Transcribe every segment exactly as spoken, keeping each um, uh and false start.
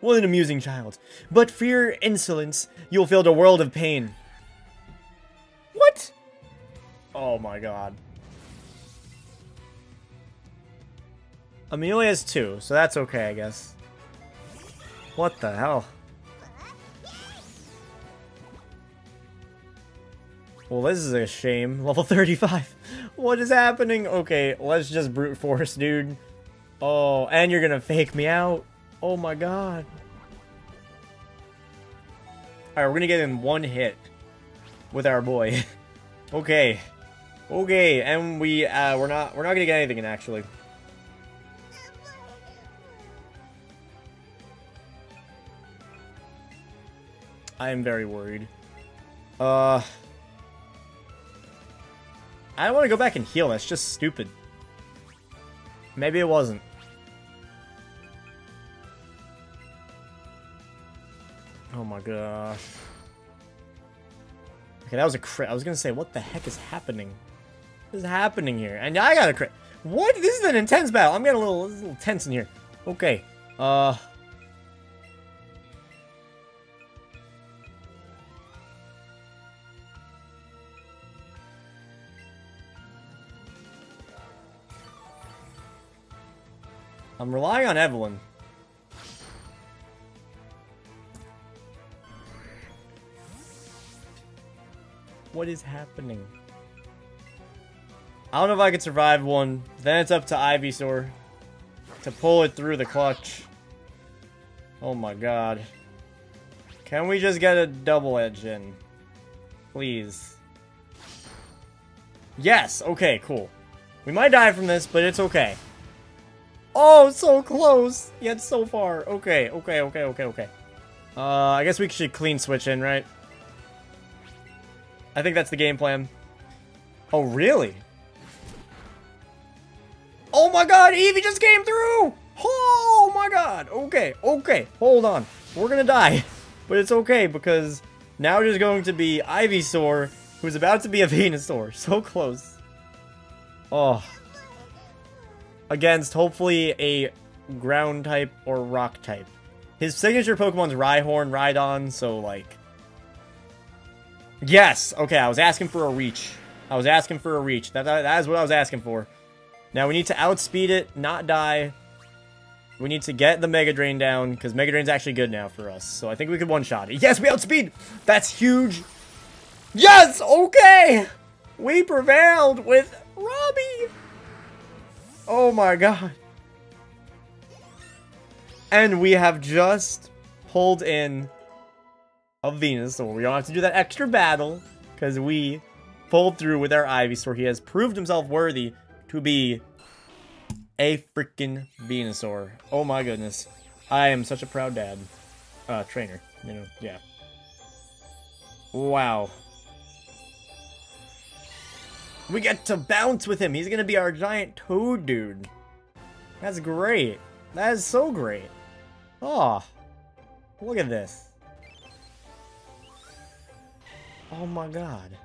What an amusing child. But for your insolence, you'll feel a world of pain. What? Oh my god. Amelia has two, so that's okay, I guess. What the hell? Well, this is a shame. Level thirty-five. What is happening? Okay, let's just brute force, dude. Oh, and you're gonna fake me out. Oh my god. Alright, we're gonna get in one hit with our boy. Okay. Okay, and we uh we're not we're not gonna get anything in actually. I am very worried. Uh I don't want to go back and heal, that's just stupid. Maybe it wasn't. Oh my gosh. Okay, that was a crit. I was gonna say, what the heck is happening? What is happening here? And I got a crit. What? This is an intense battle. I'm getting a little, a little tense in here. Okay. Uh. I'm relying on Evelyn. What is happening? I don't know if I could survive one. Then it's up to Ivysaur to pull it through the clutch. Oh my god. Can we just get a double edge in? Please. Yes! Okay, cool. We might die from this, but it's okay. Oh, so close! Yet so far. Okay, okay, okay, okay, okay. Uh, I guess we should clean switch in, right? I think that's the game plan. Oh, really? Oh my god, Eevee just came through! Oh my god! Okay, okay, hold on. We're gonna die. But it's okay, because now there's going to be Ivysaur, who's about to be a Venusaur. So close. Oh. Against, hopefully, a ground type or rock type. His signature Pokemon's Rhyhorn, Rhydon, so, like... Yes! Okay, I was asking for a reach. I was asking for a reach. That, that, that is what I was asking for. Now, we need to outspeed it, not die. We need to get the Mega Drain down, because Mega Drain's actually good now for us. So, I think we could one-shot it. Yes, we outspeed! That's huge! Yes! Okay! We prevailed with Robbie! Oh my god. And we have just pulled in a Venusaur. We don't have to do that extra battle because we pulled through with our Ivysaur. He has proved himself worthy to be a freaking Venusaur. Oh my goodness. I am such a proud dad. Uh, trainer. You know, yeah. Wow. We get to bounce with him. He's gonna be our giant toad dude. That's great. That is so great. Oh, look at this. Oh my god.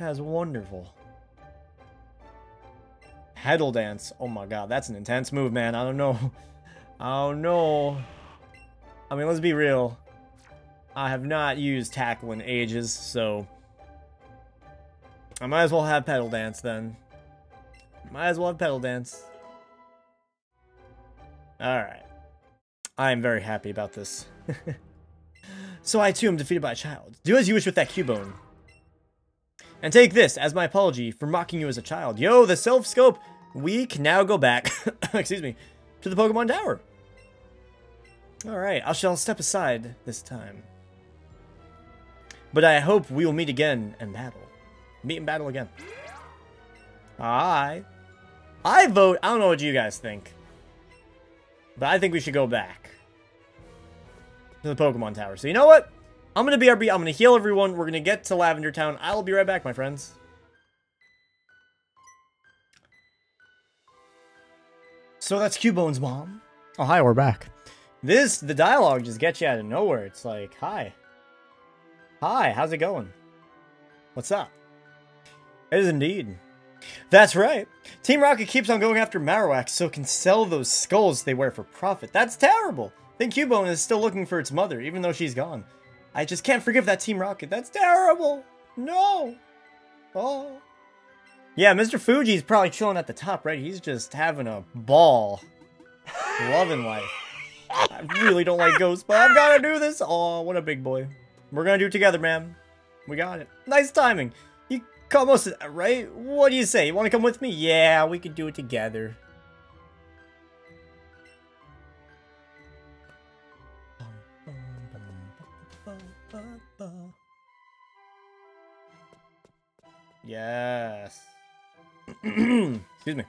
That is wonderful. Heddle dance. Oh my god, that's an intense move, man. I don't know. I don't know. I mean, let's be real. I have not used tackle in ages, so... I might as well have pedal dance then. Might as well have pedal dance. Alright. I am very happy about this. So I too am defeated by a child. Do as you wish with that Cubone. And take this as my apology for mocking you as a child. Yo, the Silph Scope! We can now go back, excuse me, to the Pokemon Tower. Alright, I shall step aside this time. But I hope we will meet again and battle. Meet and battle again. I, I vote. I don't know what you guys think, but I think we should go back to the Pokemon Tower. So you know what? I'm gonna B R B. I'm gonna heal everyone. We're gonna get to Lavender Town. I'll be right back, my friends. So that's Cubone's mom. Oh hi, we're back. This the dialogue just gets you out of nowhere. It's like, hi, hi, how's it going? What's up? It is indeed. That's right. Team Rocket keeps on going after Marowak so it can sell those skulls they wear for profit. That's terrible. Think Cubone is still looking for its mother, even though she's gone. I just can't forgive that Team Rocket. That's terrible! No! Oh. Yeah, Mister Fuji's probably chilling at the top, right? He's just having a ball. Loving life. I really don't like ghosts, but I've got to do this. Oh, what a big boy. We're going to do it together, man. We got it. Nice timing. You caught most of that, right? What do you say? You want to come with me? Yeah, we could do it together. Yes. Excuse me.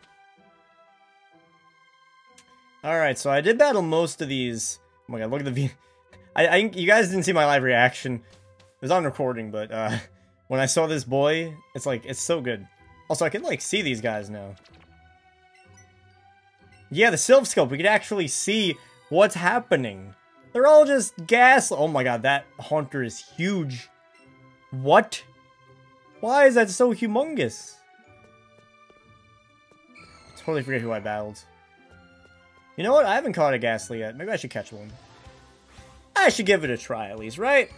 Alright, so I did battle most of these. Oh my god, look at the V. I, I you guys didn't see my live reaction. It was on recording, but uh, when I saw this boy, it's like, it's so good. Also, I can like see these guys now. Yeah, the Silph Scope. We could actually see what's happening. They're all just gas. Oh my god, that Haunter is huge. What? Why is that so humongous? I totally forget who I battled. You know what? I haven't caught a Ghastly yet. Maybe I should catch one. I should give it a try at least, right?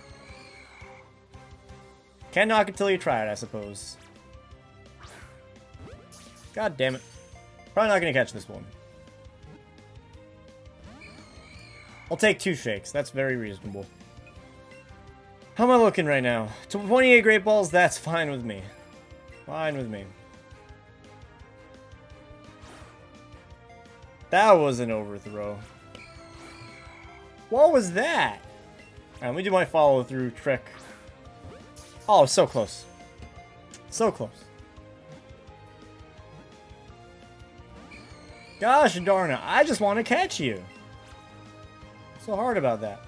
Can't knock it till you try it, I suppose. God damn it. Probably not gonna catch this one. I'll take two shakes. That's very reasonable. How am I looking right now? twenty-eight Great Balls, that's fine with me. Fine with me. That was an overthrow. What was that? Alright, let me do my follow-through trick. Oh, so close. So close. Gosh darn it, I just want to catch you. So hard about that.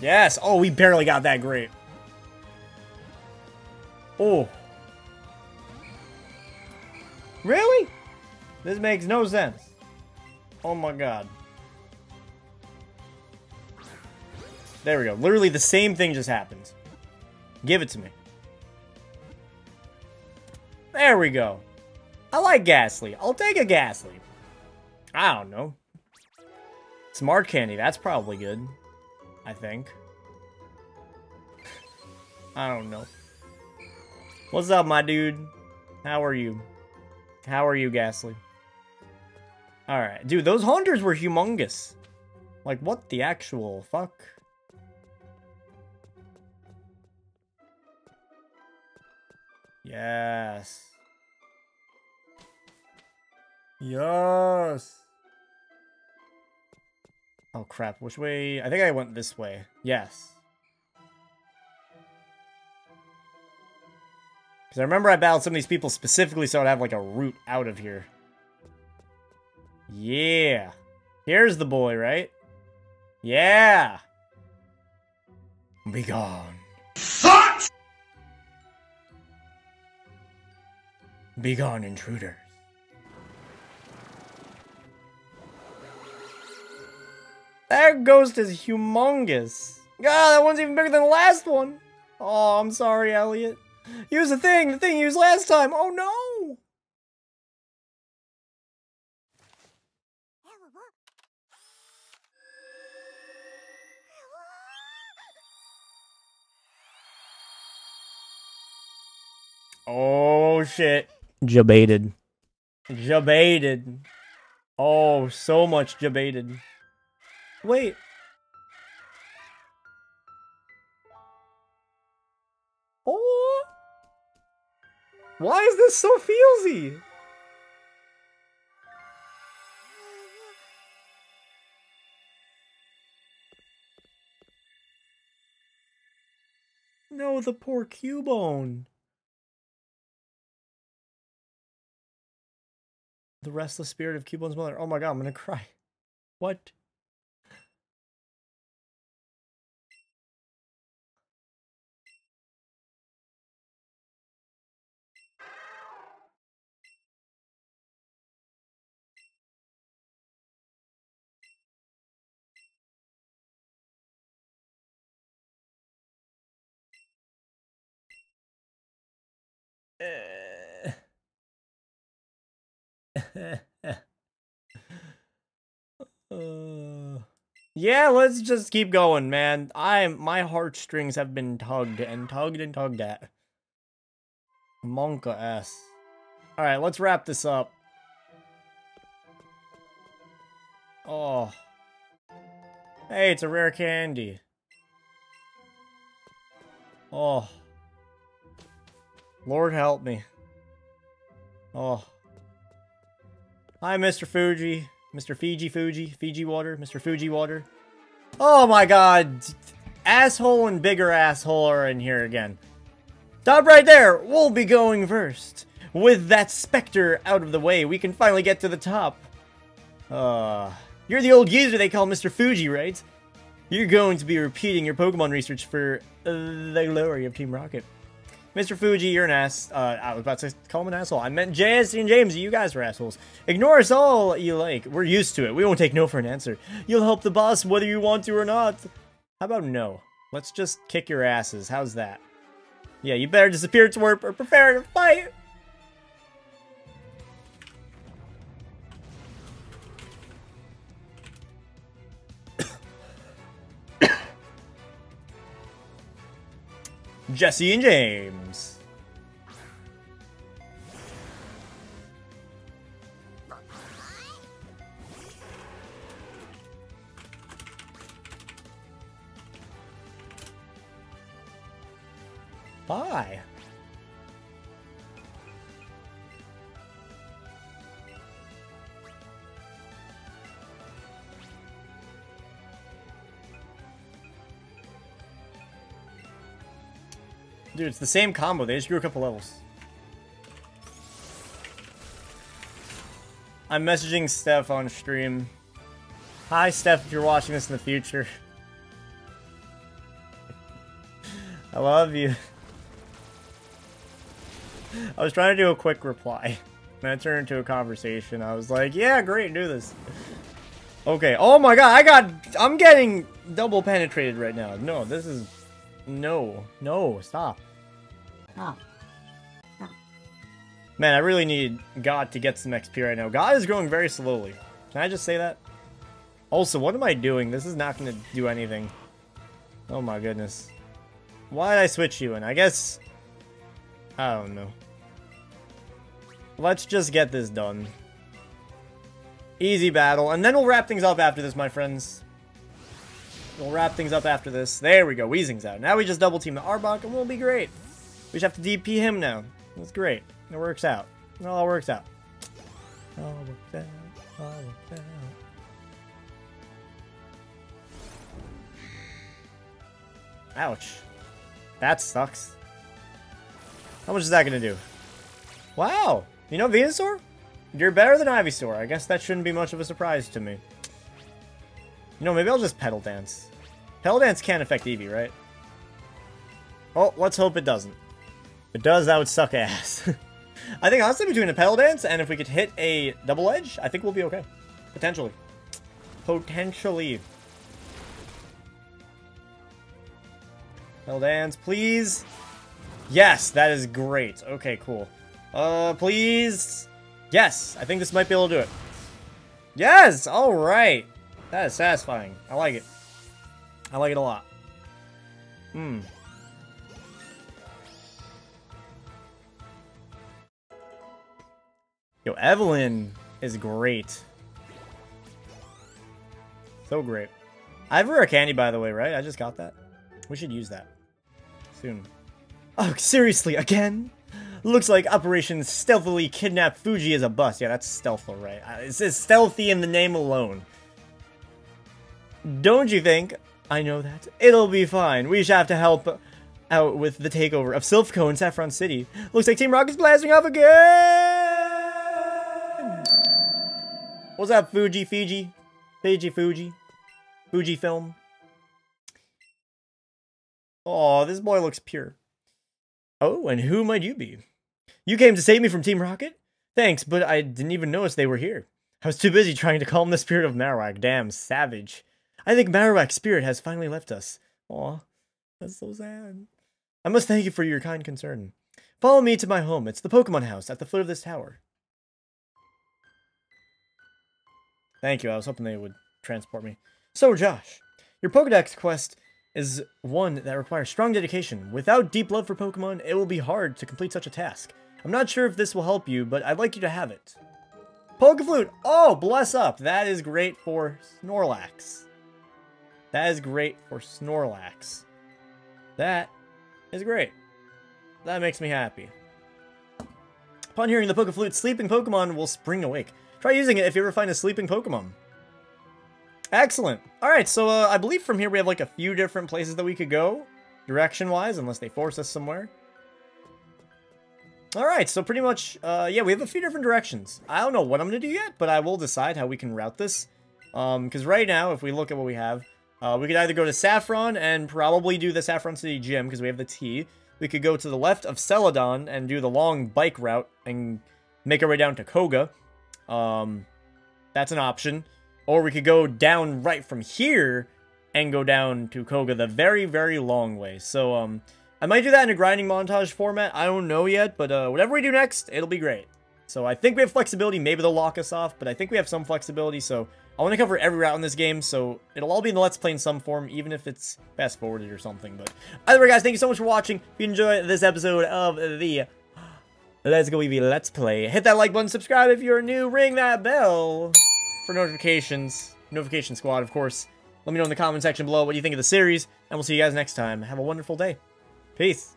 Yes! Oh, we barely got that great. Oh. Really? This makes no sense. Oh my god. There we go. Literally the same thing just happened. Give it to me. There we go. I like Ghastly. I'll take a Ghastly. I don't know. Smart Candy. That's probably good. I think. I don't know. What's up, my dude? How are you? How are you, Ghastly? Alright. Dude, those Haunters were humongous. Like, what the actual fuck? Yes. Yes. Oh crap, which way? I think I went this way. Yes. Because I remember I battled some of these people specifically so I'd have like a route out of here. Yeah. Here's the boy, right? Yeah. Be gone. What? Be gone, intruder. That ghost is humongous. God, that one's even bigger than the last one. Oh, I'm sorry, Elliot. Use the thing, the thing you used last time. Oh, no. Oh, shit. Jebaited. Jebaited. Oh, so much jebaited. Wait. Oh. Why is this so feelsy? No, the poor Cubone. The restless spirit of Cubone's mother. Oh my god, I'm gonna cry. What? uh Yeah, let's just keep going, man. I'm my heartstrings have been tugged and tugged and tugged at. Monka S. All right, let's wrap this up. Oh. Hey, it's a rare candy. Oh. Lord help me. Oh. Hi, Mister Fuji. Mister Fiji Fuji. Fiji water. Mister Fuji water. Oh my god. Asshole and bigger asshole are in here again. Stop right there. We'll be going first. With that specter out of the way, we can finally get to the top. Uh, you're the old geezer they call Mister Fuji, right? You're going to be repeating your Pokemon research for uh, the glory of Team Rocket. Mister Fuji, you're an ass. Uh, I was about to call him an asshole. I meant J S and James. You guys are assholes. Ignore us all you like. We're used to it. We won't take no for an answer. You'll help the boss whether you want to or not. How about no? Let's just kick your asses. How's that? Yeah, you better disappear, twerp, or prepare to fight. Jesse and James. Bye. Dude, it's the same combo. They just grew a couple levels. I'm messaging Steph on stream. Hi, Steph, if you're watching this in the future. I love you. I was trying to do a quick reply. And I turned into a conversation. I was like, yeah, great, do this. Okay. Oh my god, I got... I'm getting double penetrated right now. No, this is... No, no, stop. Stop. Stop. Man, I really need God to get some X P right now. God is growing very slowly. Can I just say that? Also, what am I doing? This is not going to do anything. Oh my goodness. Why did I switch you in? I guess... I don't know. Let's just get this done. Easy battle. And then we'll wrap things up after this, my friends. We'll wrap things up after this. There we go. Weezing's out. Now we just double team the Arbok and we'll be great. We just have to D P him now. That's great. It works out. It all works out. All works out. All works out. Ouch. That sucks. How much is that going to do? Wow. You know Venusaur? You're better than Ivysaur. I guess that shouldn't be much of a surprise to me. You know, maybe I'll just Petal Dance. Petal Dance can't affect Eevee, right? Oh, let's hope it doesn't. If it does, that would suck ass. I think honestly between a Petal Dance and if we could hit a Double Edge, I think we'll be okay. Potentially. Potentially. Petal Dance, please. Yes, that is great. Okay, cool. Uh, please. Yes, I think this might be able to do it. Yes, all right. That is satisfying. I like it. I like it a lot. Hmm. Yo, Evelyn is great. So great. I have her candy, by the way, right? I just got that. We should use that. Soon. Oh, seriously, again? Looks like Operation Stealthily Kidnap Fuji is a bust. Yeah, that's stealthful, right? It says stealthy in the name alone. Don't you think? I know that. It'll be fine. We shall have to help out with the takeover of Silphco and Saffron City. Looks like Team Rocket's blasting off again! What's up, Fuji Fiji? Fiji Fuji? Fuji film? Aw, this boy looks pure. Oh, and who might you be? You came to save me from Team Rocket? Thanks, but I didn't even notice they were here. I was too busy trying to calm the spirit of Marowak. Damn, savage. I think Marowak's spirit has finally left us. Aw, that's so sad. I must thank you for your kind concern. Follow me to my home. It's the Pokemon house at the foot of this tower. Thank you. I was hoping they would transport me. So, Josh, your Pokédex quest is one that requires strong dedication. Without deep love for Pokémon, it will be hard to complete such a task. I'm not sure if this will help you, but I'd like you to have it. Pokéflute! Oh, bless up! That is great for Snorlax. That is great for Snorlax. That is great. That makes me happy. Upon hearing the Pokéflute, sleeping Pokémon will spring awake. Try using it if you ever find a sleeping Pokémon. Excellent. Alright, so uh, I believe from here we have like a few different places that we could go, direction-wise, unless they force us somewhere. Alright, so pretty much, uh, yeah, we have a few different directions. I don't know what I'm going to do yet, but I will decide how we can route this. Um, because right now, if we look at what we have, uh, we could either go to Saffron and probably do the Saffron City Gym, because we have the T. We could go to the left of Celadon and do the long bike route and make our way down to Koga. Um, that's an option. Or we could go down right from here and go down to Koga the very, very long way. So, um, I might do that in a grinding montage format. I don't know yet, but uh, whatever we do next, it'll be great. So I think we have flexibility. Maybe they'll lock us off, but I think we have some flexibility. So I want to cover every route in this game, so it'll all be in the Let's Play in some form, even if it's fast-forwarded or something. But either way, guys, thank you so much for watching. If you enjoyed this episode of the Let's Go Eevee Let's Play, hit that like button, subscribe if you're new, ring that bell for notifications. Notification squad, of course. Let me know in the comment section below what you think of the series, and we'll see you guys next time. Have a wonderful day. Peace.